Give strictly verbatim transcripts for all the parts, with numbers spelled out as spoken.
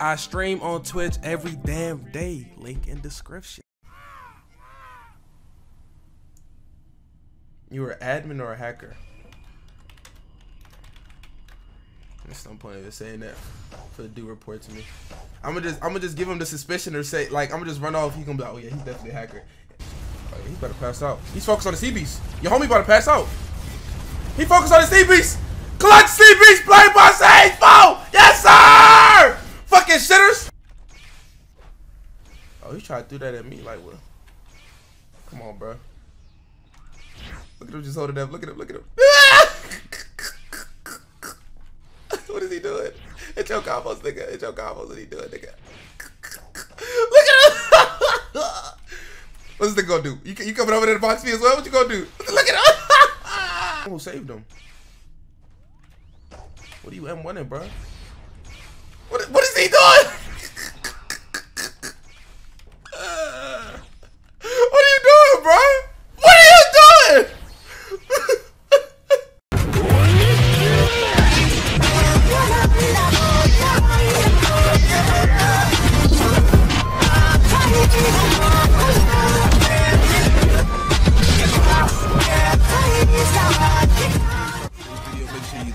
I stream on Twitch every damn day. Link in description. You were admin or a hacker? There's no point in saying that for the dude report to me. I'ma just I'ma just give him the suspicion or say like I'ma just run off. He gonna be like, oh yeah, he's definitely a hacker. Oh, yeah, he's about to pass out. He's focused on the C Bs. Your homie about to pass out. He focused on the C Bs. Clutch C Bs played by Sagee four. Yes sir. Fucking shitters. Oh, he tried to do that at me like what? Come on, bro. Look at him just holding up. Look at him. Look at him. What is he doing? It's your combos, nigga. It's your combos. What are you doing, nigga? Look at him. What's this nigga gonna do? You, you coming over there to box me as well? What you gonna do? Look at him. Who saved him? What are you M one-ing, bro? What, what is he doing?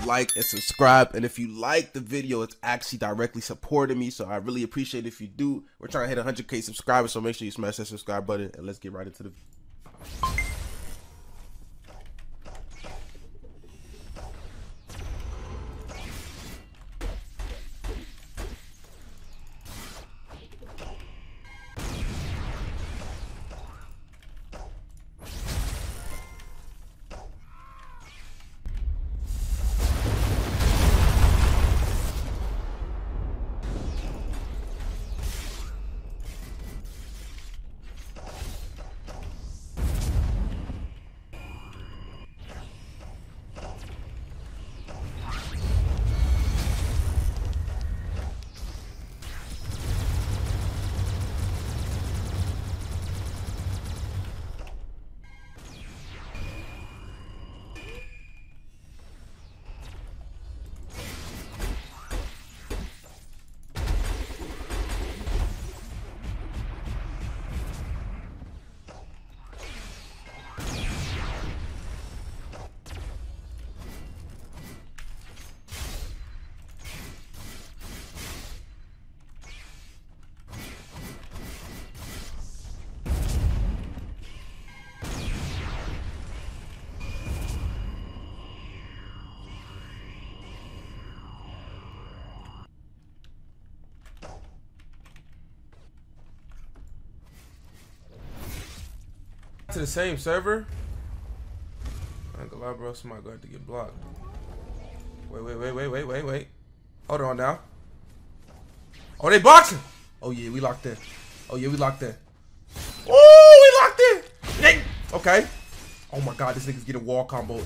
Like and subscribe, and if you like the video, it's actually directly supporting me, so I really appreciate it if you do. We're trying to hit one hundred K subscribers, so make sure you smash that subscribe button and let's get right into the video. To the same server? I ain't gonna lie, bro. Somebody gonna have to get blocked. Wait, wait, wait, wait, wait, wait, wait. Hold on now. Oh, they boxing! Oh yeah, we locked in. Oh yeah, we locked in. Oh, we locked in! Okay. Oh my god, this nigga's getting wall comboed.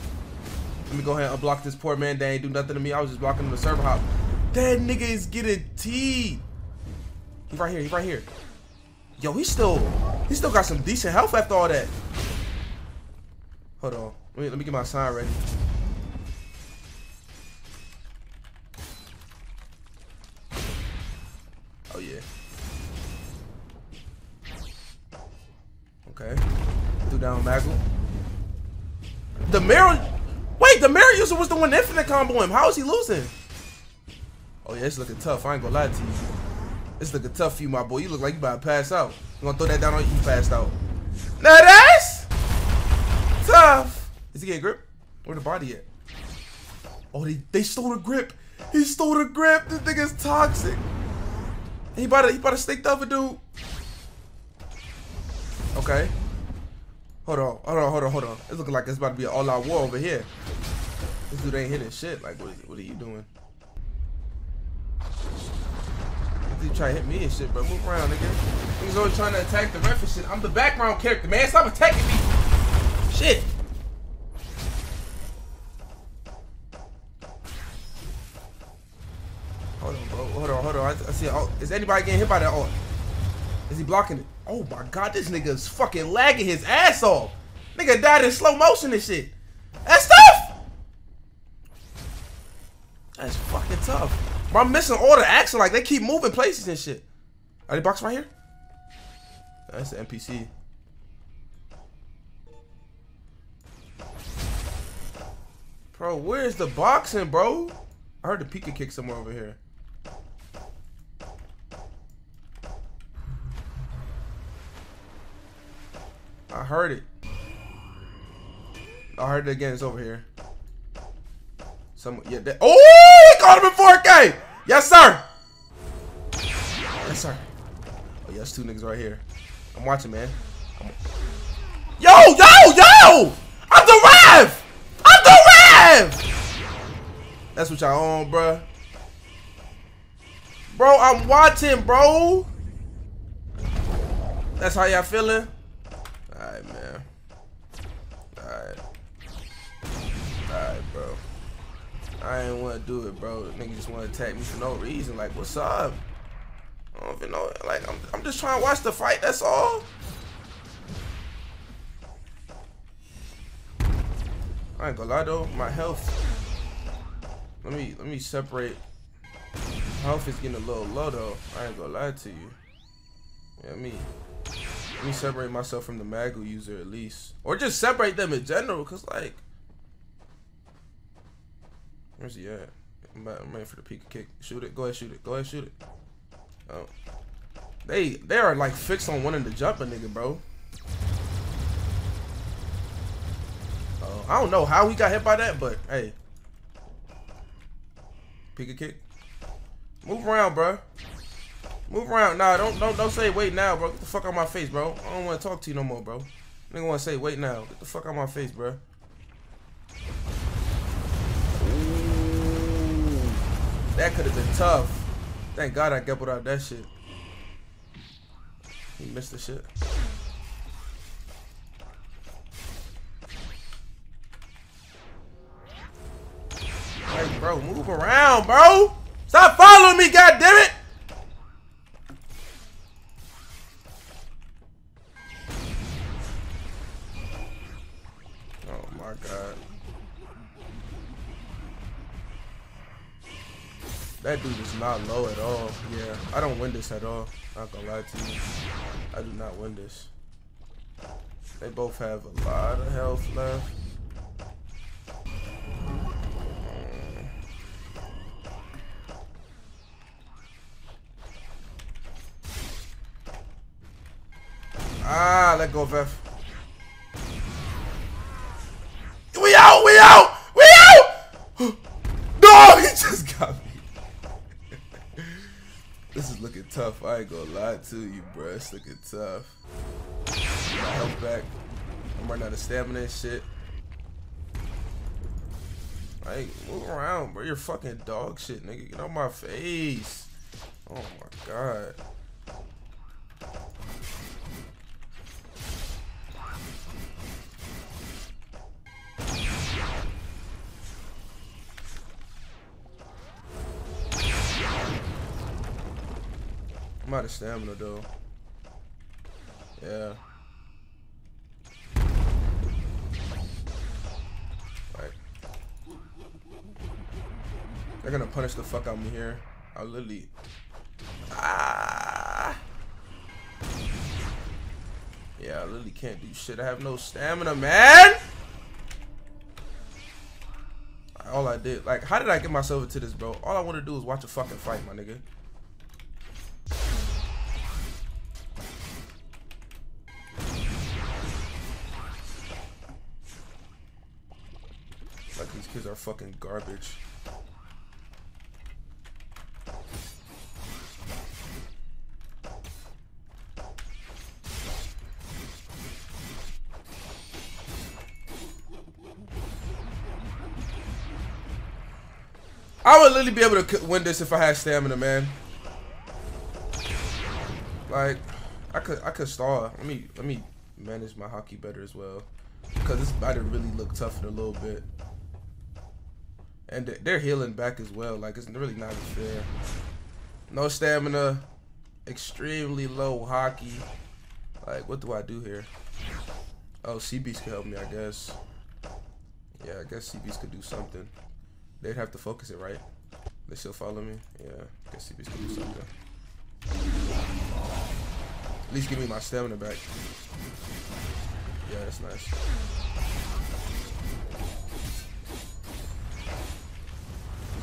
Let me go ahead and unblock this poor man. They ain't do nothing to me. I was just blocking him the server hop. That nigga is getting teed. He right here, he right here. Yo, he still he still got some decent health after all that. Hold on. Let me, let me get my sign ready. Oh yeah. Okay. Threw down Magu. The mirror Wait, the mirror user was the one infinite combo him. How is he losing? Oh yeah, it's looking tough. I ain't gonna lie to you. It's looking tough for you, my boy. You look like you about to pass out. I'm gonna throw that down on you. You passed out. Now that's tough. Is he getting grip? Where the body at? Oh, they, they stole the grip. He stole the grip. This nigga's toxic. He about to, he about to stick the other dude. Okay. Hold on. Hold on. Hold on. Hold on. It's looking like it's about to be an all-out war over here. This dude ain't hitting shit. Like, what, is, what are you doing? You try to hit me and shit, bro. Move around, nigga. He's always trying to attack the ref and shit. I'm the background character, man. Stop attacking me. Shit. Hold on, bro. Hold on, hold on. I, I see. Oh, is anybody getting hit by that? Oh, is he blocking it? Oh my god, this nigga's fucking lagging his ass off. Nigga died in slow motion and shit. That's tough. That's fucking tough. But I'm missing all the action. Like, they keep moving places and shit. Are they boxed right here? That's the N P C. Bro, where's the boxing, bro? I heard the Pika kick somewhere over here. I heard it. I heard it again. It's over here. Someone, yeah. That, oh, he caught him in four K. Yes, sir. Yes, sir. Oh, yes, two niggas right here. I'm watching, man. I'm... Yo, yo, yo! I'm the Rev. I'm the Rev. That's what y'all on, bro. Bro, I'm watching, bro. That's how y'all feeling. Alright, man. Alright. Alright, bro. I ain't wanna do it, bro. The nigga just wanna attack me for no reason. Like, what's up? I don't even know. Like, I'm, I'm just trying to watch the fight, that's all. I ain't gonna lie though, my health. Let me, let me separate. Health is getting a little low though. I ain't gonna lie to you. You know what I mean? Let me separate myself from the Magu user at least. Or just separate them in general, cause like, where's he at? I'm ready for the Pika kick. Shoot it, go ahead, shoot it, go ahead, shoot it. Oh. They they are like fixed on wanting to jump a nigga, bro. Oh, I don't know how we got hit by that, but hey. Pika kick. Move around, bro. Move around, nah. Don't don't don't say wait now, bro. Get the fuck out my face, bro. I don't want to talk to you no more, bro. Nigga want to say wait now. Get the fuck out my face, bro. Ooh, that could have been tough. Thank God I Geppo'd out that shit. He missed the shit. Hey, bro, move around, bro. Stop following me, goddammit. it. That dude is not low at all. Yeah, I don't win this at all. Not gonna lie to you. I do not win this. They both have a lot of health left. Ah, let go, Vev. We out! We out! We out! No, he just got me. This is looking tough. I ain't gonna lie to you, bruh. It's looking tough. My health back. I'm running out of stamina and shit. Like, move around, bro. You're fucking dog shit, nigga. Get on my face. Oh my god. I'm out of stamina though. Yeah. Alright. They're gonna punish the fuck out of me here. I literally. Ah. Yeah, I literally can't do shit. I have no stamina, man. All I did, like, how did I get myself into this, bro? All I want to do is watch a fucking fight, my nigga. These are fucking garbage. I would literally be able to win this if I had stamina, man. Like, I could, I could stall. Let me, let me manage my hockey better as well, because this about to really look tough in a little bit. And they're healing back as well. Like, it's really not fair. No stamina. Extremely low hockey. Like, what do I do here? Oh, C Bs could help me, I guess. Yeah, I guess C Bs could do something. They'd have to focus it, right? They still follow me? Yeah, I guess C B's gonna do something. At least give me my stamina back. Yeah, that's nice.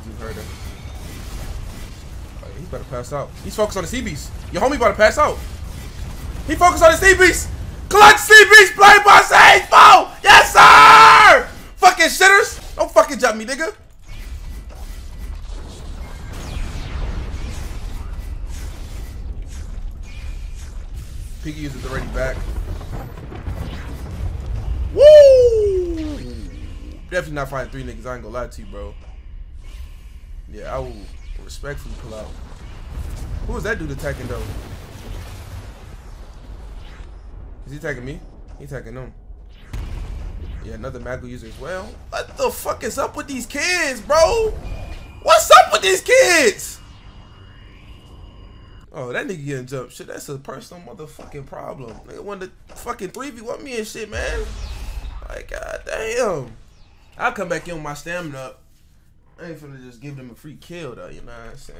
You heard him. Oh, yeah, he better pass out. He's focused on the C B's. Your homie better pass out. He focused on the C B's. Clutch C B's played by Sagee four. Yes, sir. Fucking shitters. Don't fucking jump me, nigga. Piggy is already back. Woo! Definitely not fighting three niggas. I ain't gonna lie to you, bro. Yeah, I will respectfully pull out. Who was that dude attacking though? Is he attacking me? He attacking them. Yeah, another Magu user as well. What the fuck is up with these kids, bro? What's up with these kids? Oh, that nigga getting jumped. Shit, that's a personal motherfucking problem. Nigga wanted to fucking three v one me and shit, man. Like, god damn. I'll come back in with my stamina up. I ain't finna just give them a free kill, though, you know what I'm saying?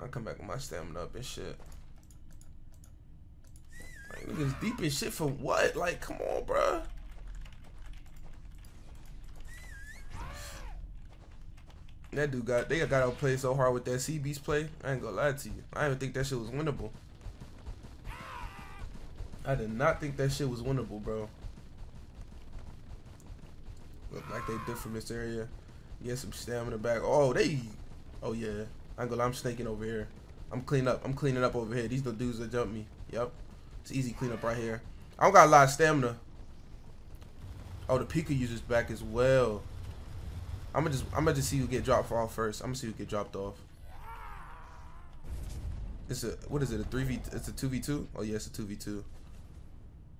I'll come back with my stamina up and shit. Like, niggas deep as shit for what? Like, come on, bruh. That dude got, they got outplayed so hard with that C B's play. I ain't gonna lie to you. I didn't even think that shit was winnable. I did not think that shit was winnable, bro. Look like they did from this area. Get some stamina back. Oh, they, oh yeah. I ain't gonna lie, I'm snaking over here. I'm cleaning up, I'm cleaning up over here. These the dudes that jumped me. Yep, it's easy cleanup right here. I don't got a lot of stamina. Oh, the Pika user's back as well. I'm gonna just, I'm gonna just see who get dropped off first. I'm gonna see who get dropped off. It's a, what is it? A three v? It's a two v two? Oh yeah, it's a two v two.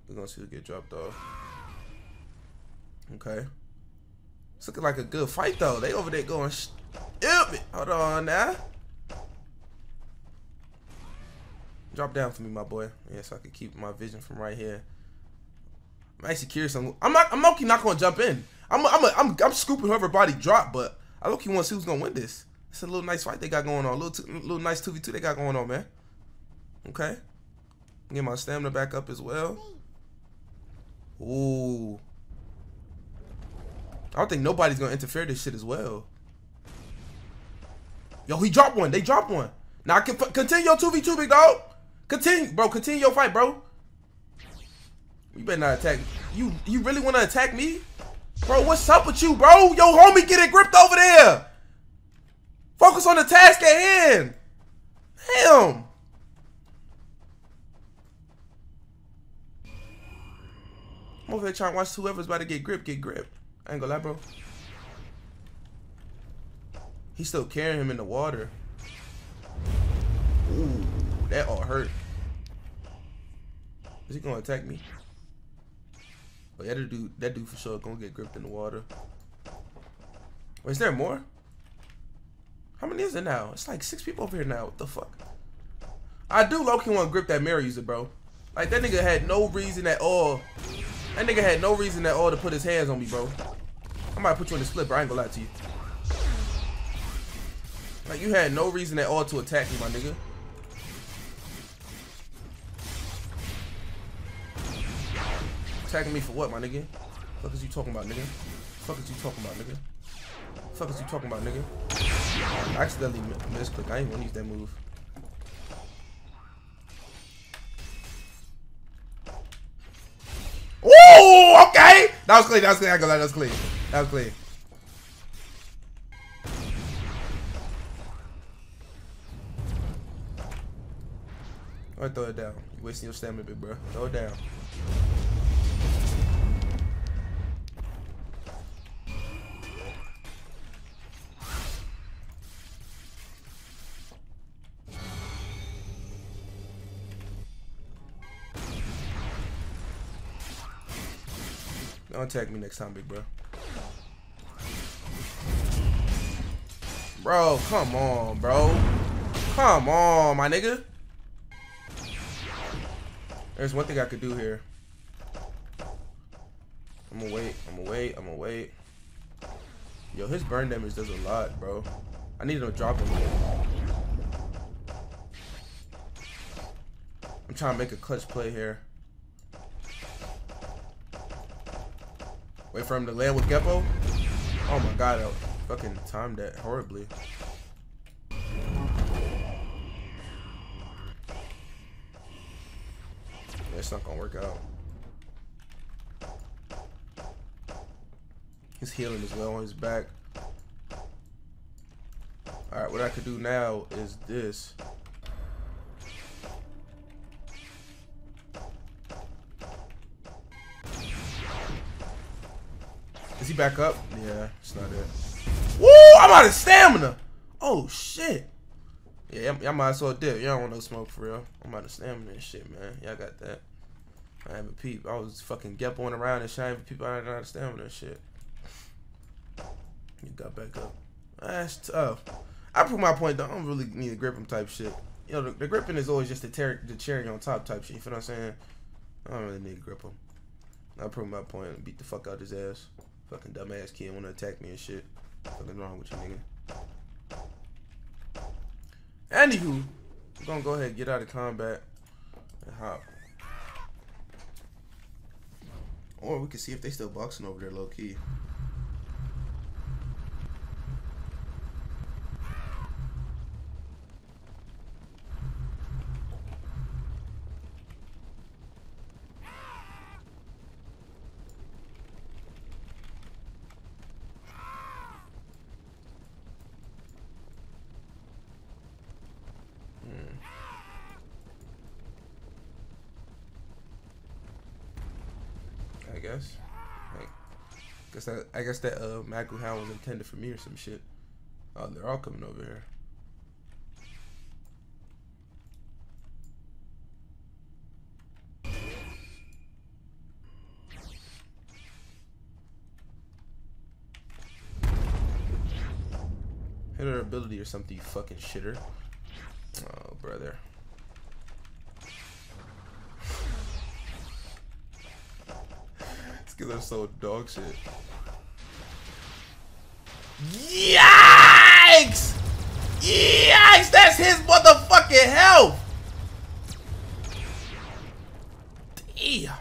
We're gonna see who get dropped off. Okay. It's looking like a good fight though. They over there going. Sh Ew, hold on now. Drop down for me, my boy. Yeah, so I can keep my vision from right here. I'm actually curious. I'm, I'm not. I'm lowkey not gonna jump in. I'm I'm, a, I'm I'm scooping whoever body drop, but I look, you want to see who's gonna win this. It's a little nice fight they got going on. A little two, little nice two v two they got going on, man. Okay, get my stamina back up as well. Ooh, I don't think nobody's gonna interfere this shit as well. Yo, he dropped one. They dropped one. Now I can continue your two v two, big dog. Continue, bro. Continue your fight, bro. You better not attack. You you really wanna attack me? Bro, what's up with you, bro? Yo, homie getting gripped over there. Focus on the task at hand. Damn. I'm over here trying to watch whoever's about to get gripped, get gripped. I ain't gonna lie, bro. He's still carrying him in the water. Ooh, that all hurt. Is he gonna attack me? But yeah, that dude, that dude for sure gonna get gripped in the water. Wait, is there more? How many is there now? It's like six people over here now. What the fuck? I do low-key want to grip that mirror user, bro. Like, that nigga had no reason at all. That nigga had no reason at all to put his hands on me, bro. I might put you in the slipper. I ain't gonna lie to you. Like, you had no reason at all to attack me, my nigga. Attacking me for what, my nigga? Fuck is you talking about, nigga? Fuck is you talking about, nigga? Fuck is you talking about, nigga? I accidentally misclicked. I ain't gonna use that move. Ooh, okay. That was clean. That was clean. I go. That was clean. That was clean. All right, throw it down. You wasting your stamina, big bro. Throw it down. Don't attack me next time, big bro. Bro, come on, bro. Come on, my nigga. There's one thing I could do here. I'm gonna wait. I'm gonna wait. I'm gonna wait. Yo, his burn damage does a lot, bro. I need to drop him. I'm trying to make a clutch play here. Wait for him to land with Geppo. Oh my god, I fucking timed that horribly. That's not gonna work out. He's healing as well on his back. Alright, what I could do now is this. Is he back up? Yeah, it's not it. Woo! I'm out of stamina! Oh shit! Yeah, y'all might as well dip. Y'all don't want no smoke for real. I'm out of stamina and shit, man. Y'all got that. I have a peep. I was fucking Geppoing around and shit. I have people out of stamina and shit. You got back up. That's tough. I put my point though. I don't really need to grip him type shit. You know, the, the gripping is always just the, ter the cherry on top type shit. You feel what I'm saying? I don't really need to grip him. I proved my point and beat the fuck out his ass. Fucking dumbass kid want to attack me and shit. Fucking wrong with you, nigga. Anywho, I'm gonna go ahead and get out of combat and hop. Or we can see if they still boxing over there low key. I guess. Like, guess that, I guess that uh, Magu hound was intended for me or some shit. Oh, they're all coming over here. Hit her ability or something, you fucking shitter. Oh, brother. Cause I'm so dog shit. Yikes! Yikes! That's his motherfucking health! Damn.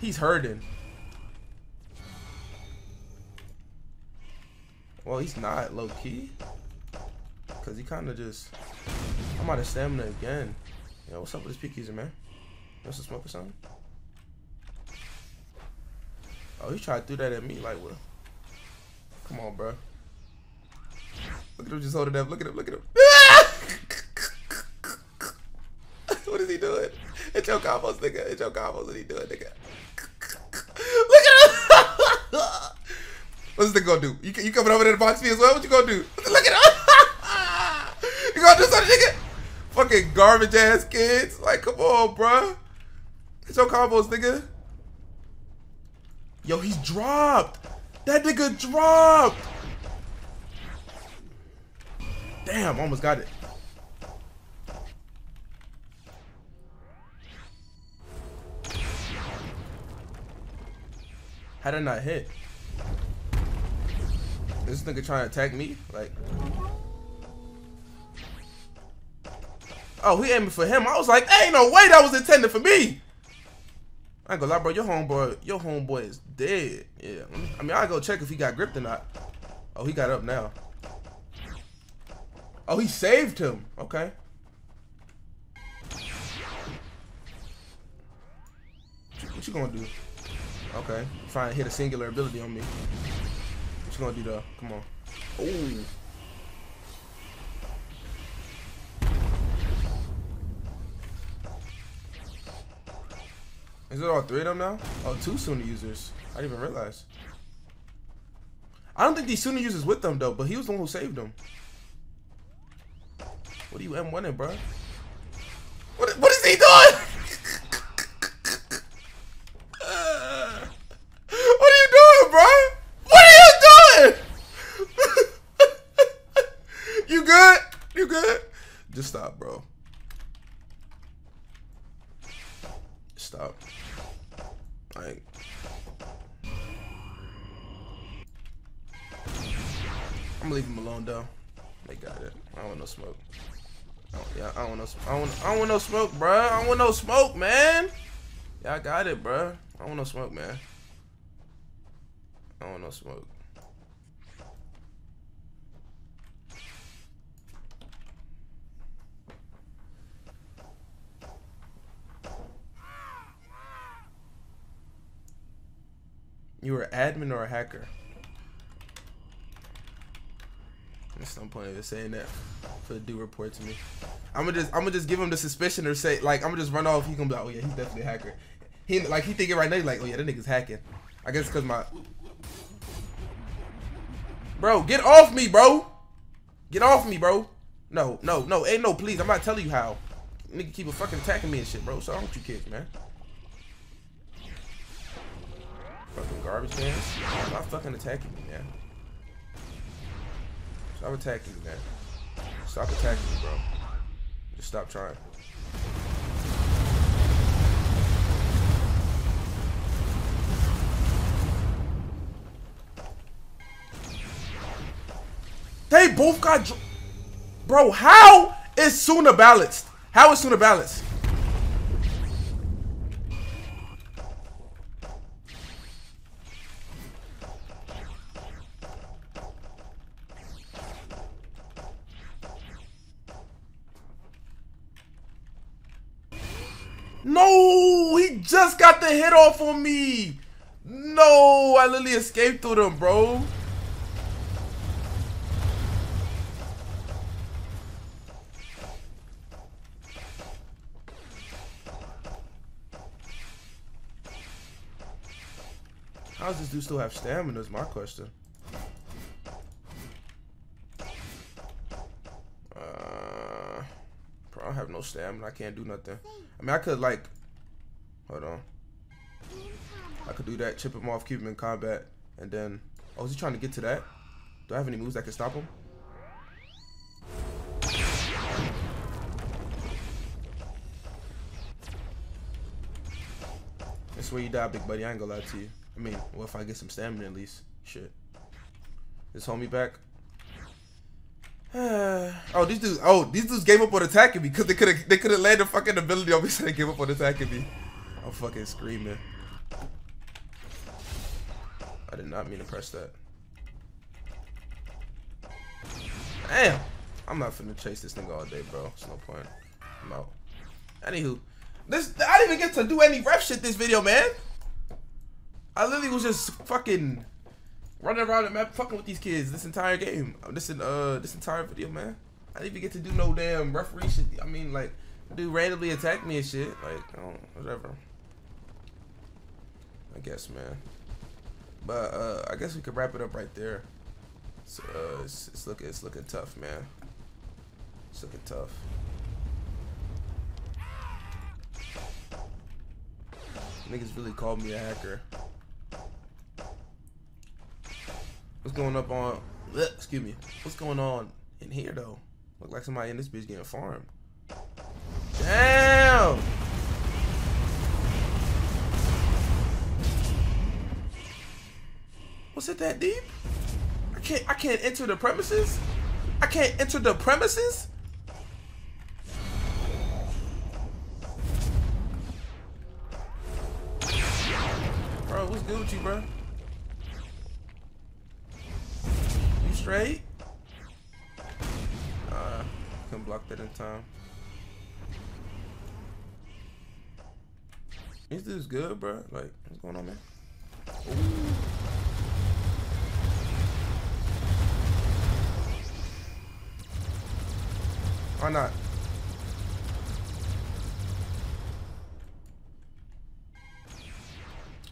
He's hurting. Well, he's not low key. Cause he kinda just. I'm out of stamina again. Yo, what's up with this Pika user, man? You want some smoke or something? Oh, he tried to do that at me like, well, come on, bro. Look at him just holding up. Look at him. Look at him. What is he doing? It's your combos, nigga. It's your combos. What are you doing, nigga? Look at him. What's this nigga gonna do? You, you coming over there to box me as well? What you gonna do? Look at him. You gonna do something, nigga? Fucking garbage ass kids. Like, come on, bro. It's your combos, nigga. Yo, he's dropped. That nigga dropped. Damn, almost got it. How did I not hit? This nigga trying to attack me? Like. Oh, he aiming for him. I was like, ain't no way that was intended for me. I ain't gonna lie, bro, your homeboy, your homeboy is dead. Yeah, I mean, I'll go check if he got gripped or not. Oh, he got up now. Oh, he saved him. Okay. What you gonna do? Okay, trying to hit a singular ability on me. What you gonna do though? Come on. Ooh. Is it all three of them now? Oh, two Suna users. I didn't even realize. I don't think these Suna users with them though, but he was the one who saved them. What are you M one-ing, bro? What, what is he doing? uh, what are you doing, bro? What are you doing? You good? You good? Just stop, bro. Stop. Like, I'm leaving him alone though. They got it. I don't want no smoke. I don't, yeah, I don't want no. I don't, I don't want no smoke, bro. I don't want no smoke, man. Y'all got it, bro. I don't want no smoke, man. I don't want no smoke. You were an admin or a hacker? There's no point in saying that for the dude report to me. I'ma just I'ma just give him the suspicion or say like I'ma just run off. He gonna be like, oh yeah, he's definitely a hacker. He like he thinking right now, he's like, oh yeah, that nigga's hacking. I guess cause my bro, get off me, bro. Get off me, bro. No, no, no, ain't no please. I'm not telling you how. Nigga keep a fucking attacking me and shit, bro. So I don't want you kids, man. Fucking garbage cans. I'm not fucking attacking me, man. Stop attacking me, man. Stop attacking me, bro. Just stop trying. They both got dr Bro, how is Suna balanced? How is Suna balanced? No, he just got the hit off on me. No, I literally escaped through them, bro. How does this dude still have stamina is my question. I don't have no stamina. I can't do nothing. I mean, I could like, hold on. I could do that, chip him off, keep him in combat, and then, oh, is he trying to get to that? Do I have any moves that can stop him? That's where you die, big buddy. I ain't gonna lie to you. I mean, well, if I get some stamina at least. Shit. Just hold me back. Oh, these dudes! Oh, these dudes gave up on attacking me because they could have they could have laid the fucking ability on me, so they gave up on attacking me. I'm fucking screaming. I did not mean to press that. Damn! I'm not finna chase this nigga all day, bro. It's no point. I'm out. Anywho, this I didn't even get to do any ref shit this video, man. I literally was just fucking running around the map fucking with these kids this entire game. This uh this entire video, man. I didn't even get to do no damn referee shit. I mean, like, dude randomly attacked me and shit. Like, I don't, whatever. I guess, man. But uh I guess we could wrap it up right there. So uh, it's it's looking it's looking tough, man. It's looking tough. Niggas really called me a hacker. What's going up on, excuse me, what's going on in here though? Look like somebody in this bitch getting farmed. Damn! Was it that deep? I can't, I can't enter the premises? I can't enter the premises? Bro, what's good with you, bro? Straight? Uh, couldn't block that in time. This dude's good, bro. Like, what's going on, man? Ooh. Why not?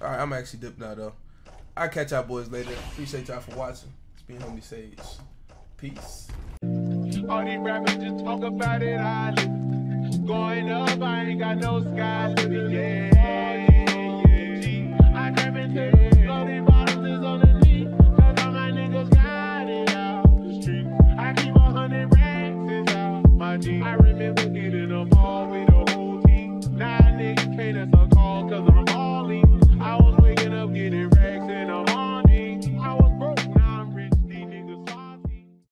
Alright, I'm actually dipping out, though. I'll catch y'all boys later. Appreciate y'all for watching. Being homie Sage. Peace. All these rappers just talk about it. I live. Going up, I ain't got no sky limit. Yeah, yeah, yeah. I grab and take all these bottles is on the knee. Cause all my niggas got it out the street. I keep a hundred racks is out my jeans.